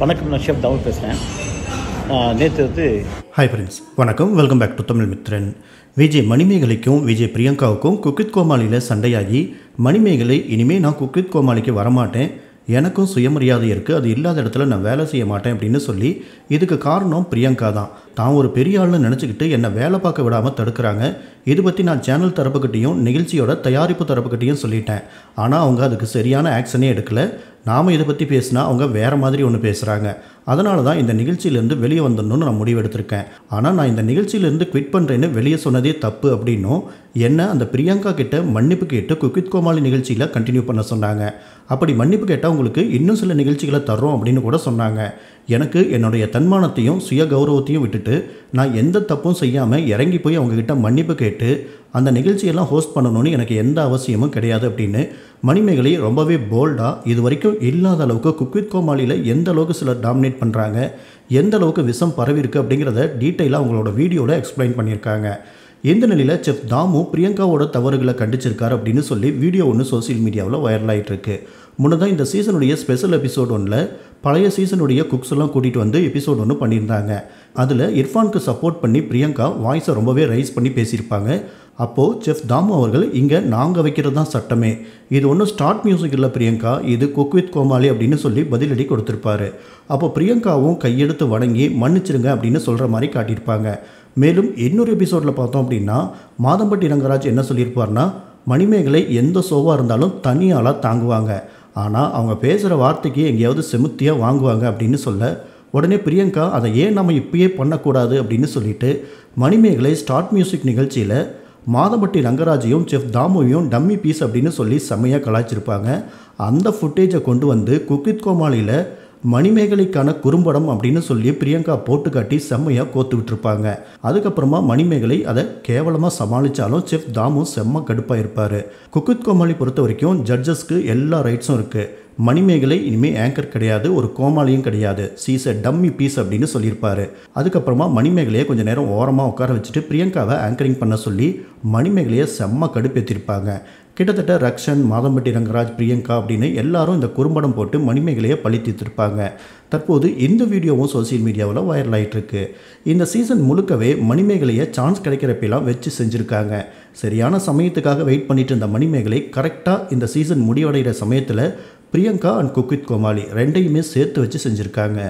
வணக்கம், நான் செஃப் தாமு பேசுகிறேன். நேற்று வந்து ஹாய் ஃப்ரெண்ட்ஸ், வணக்கம், welcome back to Tamil Mithran. Vijay மணிமேகலைக்கும் விஜய் பிரியங்காவுக்கும் குக் வித் கோமாளியில் சண்டையாகி, மணிமேகலை இனிமேல் நான் குக் வித் கோமாளிக்கு வரமாட்டேன், எனக்கும் சுயமரியாதை இருக்குது, அது இல்லாத இடத்துல நான் வேலை செய்ய மாட்டேன் அப்படின்னு சொல்லி, இதுக்கு காரணம் பிரியங்கா தான். தான் ஒரு பெரிய ஆள்னு நினச்சிக்கிட்டு என்னை வேலை பார்க்க விடாமல் தடுக்கிறாங்க. இது பற்றி நான் சேனல் தரப்புக்கிட்டையும் நிகழ்ச்சியோட தயாரிப்பு தரப்புக்கிட்டையும் சொல்லிட்டேன். ஆனால் அவங்க அதுக்கு சரியான ஆக்ஷனே எடுக்கலை. நாம் இதை பற்றி பேசினா அவங்க வேறு மாதிரி ஒன்று பேசுகிறாங்க. அதனால தான் இந்த நிகழ்ச்சியிலேருந்து வெளியே வந்துடணும்னு நான் முடிவெடுத்திருக்கேன். ஆனால் நான் இந்த நிகழ்ச்சியிலேருந்து குவிட் பண்ணுறேன்னு வெளியே சொன்னதே தப்பு அப்படின்னும் என்ன அந்த பிரியங்கா கிட்ட மன்னிப்பு கேட்டு குக் வித் கோமாளி நிகழ்ச்சியில் கண்டினியூ பண்ண சொன்னாங்க. அப்படி மன்னிப்பு கேட்டால் உங்களுக்கு இன்னும் சில நிகழ்ச்சிகளை தரோம் அப்படின்னு கூட சொன்னாங்க. எனக்கு என்னுடைய தன்மானத்தையும் சுய கௌரவத்தையும் விட்டுட்டு நான் எந்த தப்பும் செய்யாமல் இறங்கி போய் அவங்கக்கிட்ட மன்னிப்பு கேட்டு அந்த நிகழ்ச்சியெல்லாம் ஹோஸ்ட் பண்ணணும்னு எனக்கு எந்த அவசியமும் கிடையாது அப்படின்னு மணிமேகலை ரொம்பவே போல்டாக, இது வரைக்கும் இல்லாத அளவுக்கு குக் வித் கோமாளியில் எந்த அளவுக்கு சிலர் டாமினேட் பண்ணுறாங்க, எந்த அளவுக்கு விஷம் பரவி இருக்குது அப்படிங்கிறத டீட்டெயிலாக அவங்களோட வீடியோவில் எக்ஸ்பிளைன் பண்ணியிருக்காங்க. இந்த நிலையில் செஃப் தாமு பிரியங்காவோட தவறுகளை கண்டிச்சிருக்காரு அப்படின்னு சொல்லி வீடியோ ஒன்று சோசியல் மீடியாவில் வைரல் ஆகிட்டுருக்கு. முன்னதான் இந்த சீசனுடைய ஸ்பெஷல் எபிசோட் ஒன்றில் பழைய சீசனுடைய குக்ஸ் எல்லாம் கூட்டிகிட்டு வந்து எபிசோட் ஒன்று பண்ணியிருந்தாங்க. அதில் இர்ஃபானுக்கு சப்போர்ட் பண்ணி பிரியங்கா வாய்ஸை ரொம்பவே ரைஸ் பண்ணி பேசியிருப்பாங்க. அப்போது செஃப் தாமு அவர்கள், இங்கே நாங்கள் வைக்கிறது தான் சட்டமே, இது ஒன்றும் ஸ்டார்ட் மியூசிக் இல்லை பிரியங்கா, இது குக் வித் கோமாளி அப்படின்னு சொல்லி பதிலடி கொடுத்துருப்பாரு. அப்போ பிரியங்காவும் கையெடுத்து வணங்கி மன்னிச்சிருங்க அப்படின்னு சொல்கிற மாதிரி காட்டியிருப்பாங்க. மேலும் இன்னொரு எபிசோடில் பார்த்தோம் அப்படின்னா மாதம்பட்டி ரங்கராஜ் என்ன சொல்லியிருப்பார்னா, மணிமேகலை எந்த ஷோவாக இருந்தாலும் தனியாளாக தாங்குவாங்க, ஆனால் அவங்க பேசுகிற வார்த்தைக்கு எங்கேயாவது செமுத்தியாக வாங்குவாங்க அப்படின்னு சொல்ல, உடனே பிரியங்கா அதை ஏன் நம்ம இப்பயே பண்ணக்கூடாது அப்படின்னு சொல்லிட்டு மணிமேகலை ஸ்டார்ட் மியூசிக் நிகழ்ச்சியில் மாதம்பட்டி ரங்கராஜையும் செஃப் தாமுவையும் டம்மி பீஸ் அப்படின்னு சொல்லி செம்மையாக கலாய்ச்சிருப்பாங்க. அந்த ஃபுட்டேஜை கொண்டு வந்து குக் வித் கோமாளியில் மணிமேகலைக்கான குறும்படம் அப்படின்னு சொல்லி பிரியங்கா போட்டு காட்டி செம்மையாக கோத்து விட்டுருப்பாங்க. அதுக்கப்புறமா மணிமேகலை அதை கேவலமாக சமாளித்தாலும் செஃப் தாமு செம்ம கடுப்பாக இருப்பார். குக் வித் கோமாளி பொறுத்த வரைக்கும் ஜட்ஜஸ்க்கு எல்லா ரைட்ஸும் இருக்குது. மணிமேகலை இனிமேல் ஆங்கர் கிடையாது, ஒரு கோமாளியும் கிடையாது, சீஸ் எ டம்மி பீஸ் அப்படின்னு சொல்லியிருப்பார். அதுக்கப்புறமா மணிமேகலையை கொஞ்சம் நேரம் ஓரமாக உட்கார வச்சுட்டு பிரியங்காவை ஆங்கரிங் பண்ண சொல்லி மணிமேகலையை செம்ம கடுப்பேற்றிருப்பாங்க. கிட்டத்தட்ட ரக்ஷன், மாதம்பட்டி ரங்கராஜ், பிரியங்கா அப்படின்னு எல்லாரும் இந்த குறும்படம் போட்டு மணிமேகலையை பழி தீர்த்திருப்பாங்க. தற்போது இந்த வீடியோவும் சோசியல் மீடியாவில் வைரல் ஆகிட்டுருக்கு. இந்த சீசன் முழுக்கவே மணிமேகலையை சான்ஸ் கிடைக்கிறப்பெல்லாம் வச்சு செஞ்சுருக்காங்க. சரியான சமயத்துக்காக வெயிட் பண்ணிட்டு இருந்த மணிமேகலை கரெக்டாக இந்த சீசன் முடிவடைகிற சமயத்தில் Priyanka and cook with Komali ரெண்டையுமே சேர்த்து வச்சு செஞ்சுருக்காங்க.